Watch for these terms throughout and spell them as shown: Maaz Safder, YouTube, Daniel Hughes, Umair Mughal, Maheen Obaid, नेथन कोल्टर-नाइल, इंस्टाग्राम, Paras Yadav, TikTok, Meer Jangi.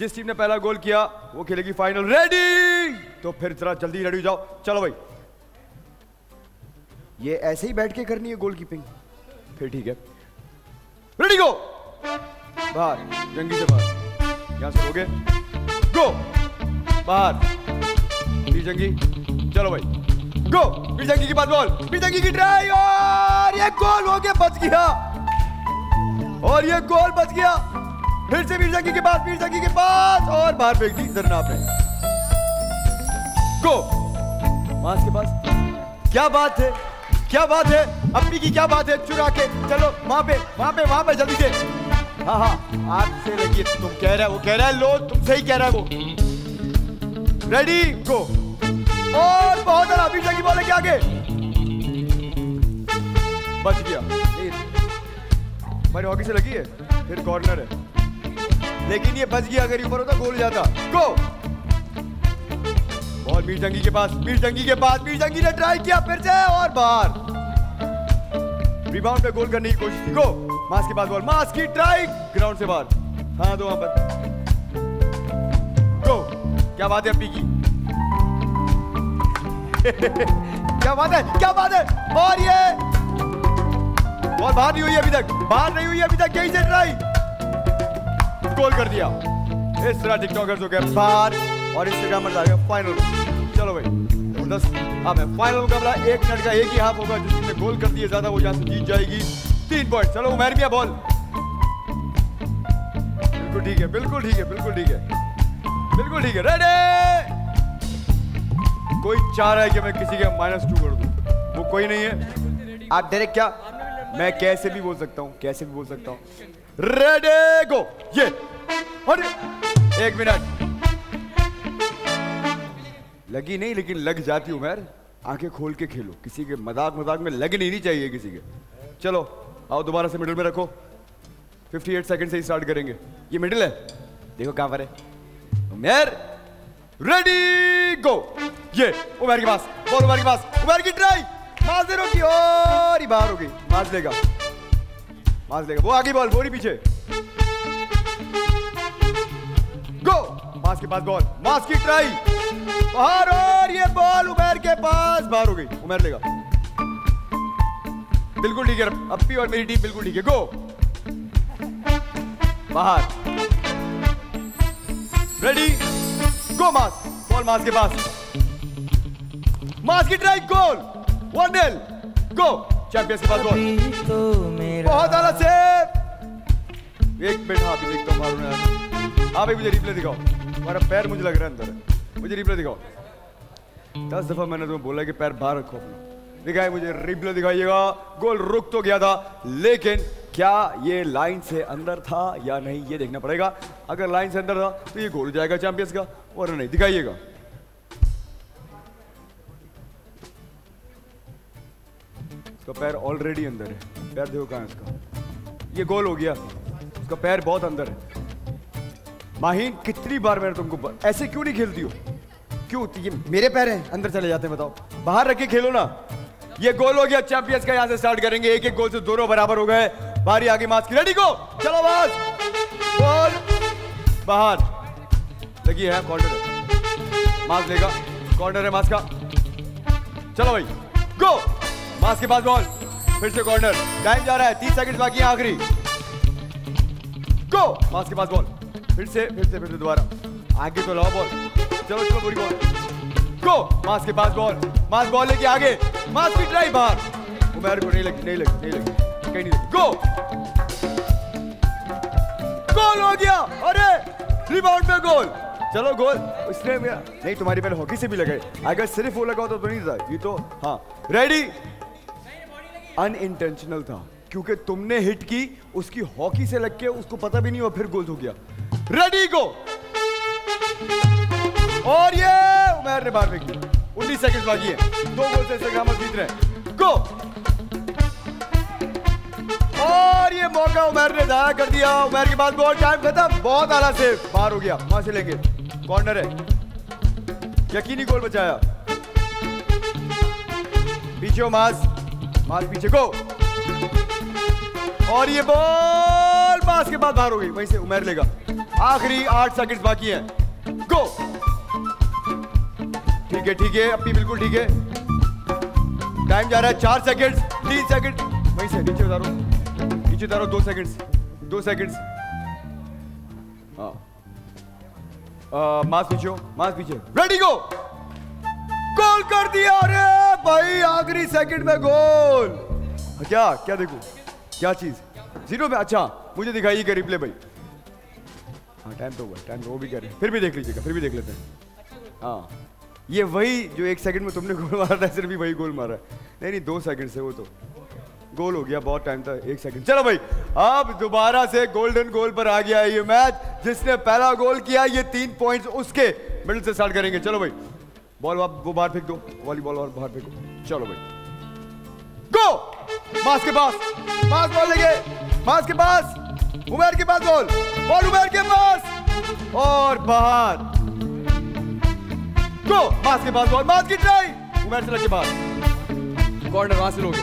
जिस टीम ने पहला गोल किया वो खेलेगी फाइनल। रेडी? तो फिर जरा जल्दी रेडी हो जाओ। चलो भाई, ये ऐसे ही बैठ के करनी है गोल कीपिंग, फिर ठीक है। Ready go. बाहर, जंगी से बाहर, यहां से हो गए। गो बाहर, बीर जंगी। चलो भाई गो। बीर जंगी की बात बॉल, बीर जंगी की ट्राई, और ये गोल हो गया, बच गया। और ये गोल बच गया। फिर से बीर जंगी के पास, और बाहर फेंक दी जरना पे। गो माज के पास। क्या बात है, क्या बात है अम्मी की, क्या बात है। चुरा के चलो वहां पे जल्दी से। हाँ, आपसे लगी। तुम कह रहे हो, वो कह रहा है, लो तुमसे ही कह रहा है वो। Ready go. और बहुत सारा बीर जंगी बोले के आगे बच गया। मेरी हॉकी से लगी है, फिर कॉर्नर है, लेकिन ये बच गया। अगर ऊपर होता गोल जाता। गो। बॉल बीर जंगी के पास। बीर जंगी ने ट्राई किया फिर से, और बाहर। रिबाउंड पे गोल करने की कोशिश की। गो। मास के पास बॉल, मास की ट्राई, ग्राउंड से बाहर। हाँ दो वहां पर। गो। क्या बात है अब्बी की। क्या बात है। और ये बॉल बाहर नहीं हुई अभी तक। यही से ट्राई, गोल कर दिया। इस तरह टिकटॉकर्स हो गए बाहर और इंस्टाग्रामर्स आ गए फाइनल। चलो भाई, अब है फाइनल मुकाबला। 1 मिनट का एक ही हाफ होगा। जिस टीम ने गोल कर दिए ज्यादा वो यहां से जीत जाएगी। 3 पॉइंट। चलो उमैर भैया बॉल। बिल्कुल ठीक है। रेडी? कोई चाह रहा है कि मैं किसी के -2 कर दूं? वो कोई नहीं है। आप डायरेक्ट क्या, मैं कैसे भी बोल सकता हूँ। Ready go. ये और 1 मिनट लगी नहीं, लेकिन लग जाती। उमैर आंखें खोल के खेलो, किसी के मजाक में लग नहीं चाहिए किसी के। चलो आओ, दोबारा से मिडिल में रखो। 58 सेकंड से ही स्टार्ट करेंगे। ये मिडिल है, देखो कहाँ पर है उमैर। Ready go. ये उमैर के पास बॉल, उमैर की ट्राई, की और बाहर होगी। माज लेगा। वो आगे बॉल, बोरी पीछे। गो। माज के पास बॉल, माज की ट्राई बाहर, और ये बॉल उमैर के पास, बाहर हो गई। उमैर लेगा। बिल्कुल ठीक है अप्पी और मेरी टीम, बिल्कुल ठीक है। गो। बाहर। Ready go. Maaz ball, Maaz के पास, माज की ट्राई, गोल। 1-0। गो। चैंपियंस के पास बॉल, बहुत आला सेव। 1 मिनट, हाँ भी देखता हूँ मारू ना। हाँ भाई मुझे रिप्ले दिखाओ। हमारा पैर मुझे लग रहा है अंदर, मुझे रिप्ले दिखाओ। 10 दफा मैंने तुम्हें बोला कि पैर बाहर रखो अपना, दिखाए मुझे रिप्ले दिखाइएगा। गोल रुक तो गया था, लेकिन क्या ये लाइन से अंदर था या नहीं ये देखना पड़ेगा। अगर लाइन से अंदर था तो ये गोल जाएगा चैंपियंस का, और नहीं दिखाइएगा। उसका पैर ऑलरेडी अंदर है, पैर देखो कहाँ है उसका। ये गोल हो गया, उसका पैर बहुत अंदर है। माहीन, कितनी बार मैंने तुमको ऐसे क्यों नहीं खेलती हो? क्यों? ये मेरे पैर हैं, अंदर चले जाते हैं, बताओ। बाहर रख के खेलो ना। ये गोल हो गया चैंपियंस का। यहाँ से स्टार्ट करेंगे। 1-1 गोल से दोनों बराबर हो गए। बारी आगे मास की। Ready go. चलो मास, बॉल बाहर लगी है, कॉर्नर। मास लेगा, कॉर्नर है मास का। चलो भाई गो। मास के पास बॉल, फिर से कॉर्नर। टाइम जा रहा है, 30 सेकंड बाकी हैं आखिरी। गो। मास के पास बॉल, फिर से दोबारा। आगे तो लाओ बॉल, चलो बुरी बॉल। गो। मास के पास बॉल, मास बॉल लेके आगे, मास की ट्राई बाहर। उमैर को नहीं लगी, कहीं नहीं लगी। गो। गोल हो गया। अरे रिबाउंड पे गोल। चलो गोल। इसने नहीं, तुम्हारी पहले हॉकी से भी लगाई। अगर सिर्फ वो लगा तो नहीं था ये तो। हाँ रेडी। अनइंटेंशनल था, क्योंकि तुमने हिट की, उसकी हॉकी से लग के उसको पता भी नहीं हुआ, फिर गोल हो गया। Ready go. और ये उमैर ने बाहर फेंक दिया। 19 सेकंड बाकी है। 2 गोल से इंस्टाग्रामर जीत रहे हैं। गो। और ये मौका उमैर ने जाया कर दिया। उमैर के बाद बहुत टाइम खत्म। बहुत आला सेव, बाहर हो गया। वहां से लेंगे, कॉर्नर है, यकीनी गोल बचाया। पीछे मास, मास पीछे। गो। और ये बॉल मास के बाद बाहर हो गई। वहीं से उमैर लेगा। आखिरी 8 सेकंड बाकी है, गो। ठीक है अपनी बिल्कुल ठीक है। टाइम जा रहा है 4 सेकंड, 3 सेकंड, वहीं से नीचे उतारो, नीचे उतारो, 2 सेकंड। मास पीछे, मास पीछे, रेडी गो। गोल कर दिया रे भाई आखिरी सेकंड में गोल। क्या क्या देखो क्या चीज जीरो में। अच्छा मुझे दिखाइएगा रिप्ले भाई। हाँ टाइम तो हुआ, टाइम तो वो भी कह रहे हैं, फिर भी देख लीजिएगा, फिर भी देख लेते हैं। हाँ ये वही जो 1 सेकंड में तुमने गोल मारा था, सिर्फ भी वही गोल मारा है। नहीं 2 सेकंड से वो तो गोल हो गया, बहुत टाइम था 1 सेकंड। चलो भाई अब दोबारा से गोल्डन गोल पर आ गया ये मैच। जिसने पहला गोल किया ये 3 पॉइंट्स उसके मिडिल से स्टार्ट करेंगे। चलो भाई बॉल आप वो बाहर फेंक दो, वॉलीबॉल और बाहर फेंको। चलो भाई गो। मास के पास, मास बॉल लेंगे, मास के पास, उमैर के पास बॉल, बॉल उमैर के पास और बाहर। Go! मास के पास बॉल, मास की ट्राई, उमैर से लगे बाहर, कॉर्नर वहां से लोगे,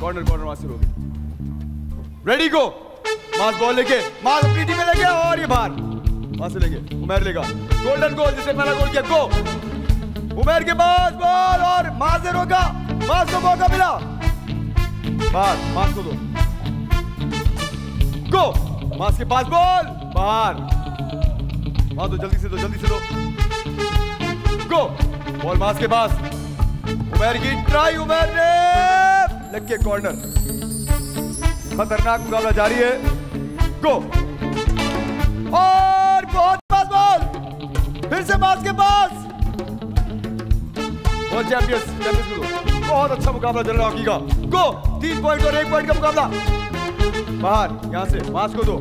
कॉर्नर कॉर्नर वहां से लोगे। रेडी गो। मास बॉल लेके, मास अपनी टीम में लेके और ये बाहर वहां से लेके उमैर लेगा। गोल्डन गोल जिसने पहला गोल किया, गो। उमैर के पास बॉल और मास ने रोका, मास को मौका मिला, बाहर, मास को दो, गो। मास के पास बॉल बाहर, मास दो, जल्दी से दो, जल्दी से दो, गो। बॉल मास के पास, उमैर की ट्राई, उमैर ने लग के कॉर्नर। खतरनाक मुकाबला जारी है, गो। और बहुत पास बॉल, फिर से मास के पास, और चैंपियंस, चैंपियंस को दो। बहुत अच्छा मुकाबला चल रहा हॉकी का, गो। 3 पॉइंट और 1 पॉइंट का मुकाबला, बाहर यहां से मास को दो।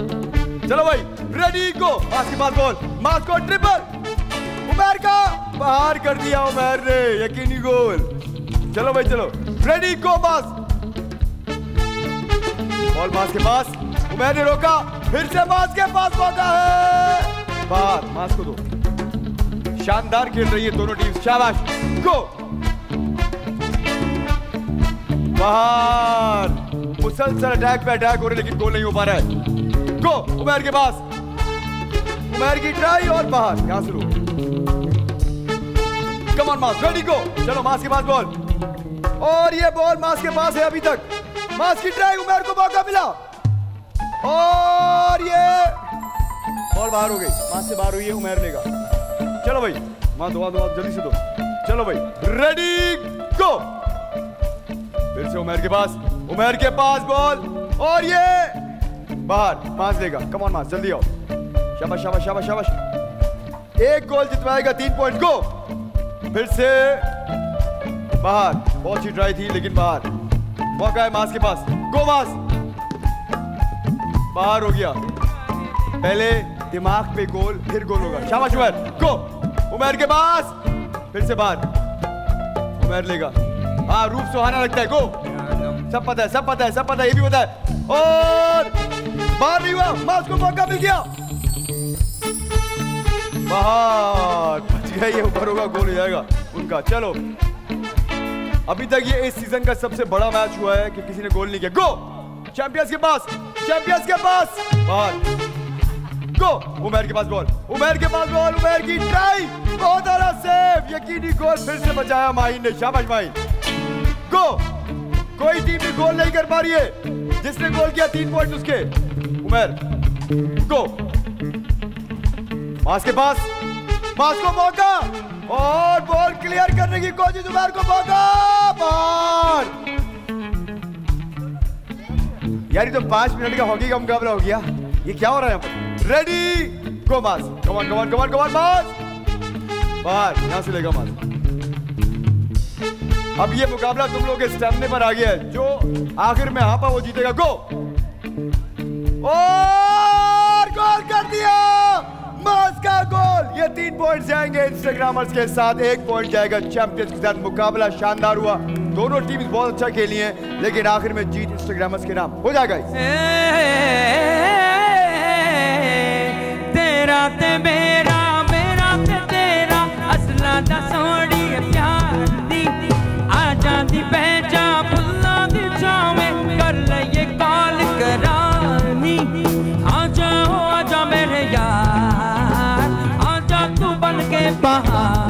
चलो भाई रेडी गो। मास के पास बॉल, मास को ट्रिपल, उमैर का बाहर कर दिया उमैर ने, यकीनी गोल। चलो भाई चलो रेडी गो। मास बॉल, मास के पास, उमैर ने रोका, फिर से मास के पास मौका है, बाहर, मास को दो। शानदार खेल रही है दोनों टीम, शाबाश, गो। बाहर, मुसलसल अटैक पे अटैक हो रहे लेकिन गोल नहीं हो पा रहा है, गो। उमैर के पास, उमैर की ट्राई और बाहर, यहां से लो। Come on, mass, ready, go. चलो मास के पास बॉल और ये बॉल मास के पास है अभी तक। मास की ट्राई, उमैर को मौका मिला और ये बॉल बाहर हो गई, मास से बाहर हुई है, उमैर लेगा। चलो भाई मास दो, दो जल्दी से दो। चलो भाई रेडी गो। फिर से उमैर के पास, उमैर के पास बॉल और ये बाहर, मास लेगा। Come on, मास जल्दी आओ, शाबाश शाबाश शाबाश शाबाश, एक गोल जितवाएगा, 3 पॉइंट, गो। फिर से बाहर, बहुत ही ट्राई थी लेकिन बाहर, मौका है मास के पास, गो। मास बाहर हो गया, पहले दिमाग पे गोल फिर गोल होगा, शाबाश उमैर, गो। उमैर के पास, फिर से बाहर, उमैर लेगा। हाँ रूप सुहाना लगता है, गो। सब पता है, सब पता है, सब पता है, ये भी पता है और बाहर नहीं हुआ, मास को मौका मिल गया, बाहर ये ऊपर होगा, गोल हो जाएगा उनका। चलो अभी तक ये इस सीजन का सबसे बड़ा मैच हुआ है कि किसी ने गोल नहीं किया, गो। चैंपियंस के पास, चैंपियंस के पास बाहर, गो। उमैर के पास बॉल, उमैर के पास बॉल, उमैर की ट्राई, बहुत बड़ा सेव, यकीनी गोल। फिर से बचाया माही ने, शाबाश माही, गो। कोई टीम भी गोल नहीं कर पा रही है, जिसने गोल किया 3 पॉइंट उसके, उमैर, गो। मास के पास, मास को मौका और बॉल क्लियर करने की कोशिश, उमैर को मौका, बाहर। यार तो 5 मिनट का हॉकी का मुकाबला हो गया, ये क्या हो रहा है यहाँ पर? रेडी गो। मास, कमान कमान कमान कमान, मास बाहर, यहां से लेगा मास। अब ये मुकाबला तुम लोग के स्टैमिने पर आ गया है, जो आखिर में हापा वो जीतेगा, गो। और गोल कर दिया, मास का गोल। ये 3 पॉइंट जाएंगे इंस्टाग्रामर्स के साथ, 1 पॉइंट जाएगा चैंपियंस के साथ। मुकाबला शानदार हुआ, दोनों टीम्स बहुत अच्छा खेली हैं, लेकिन आखिर में जीत इंस्टाग्रामर्स के नाम हो जाएगा। तेरा ते मेरा, मेरा ते तेरा, असला दा सोड़ी प्यार दी, आ जांदी पहचा फुल्ला दी छावे, कर ले ये काल करानी, आ जाओ आजा मेरे यार। बन के बहा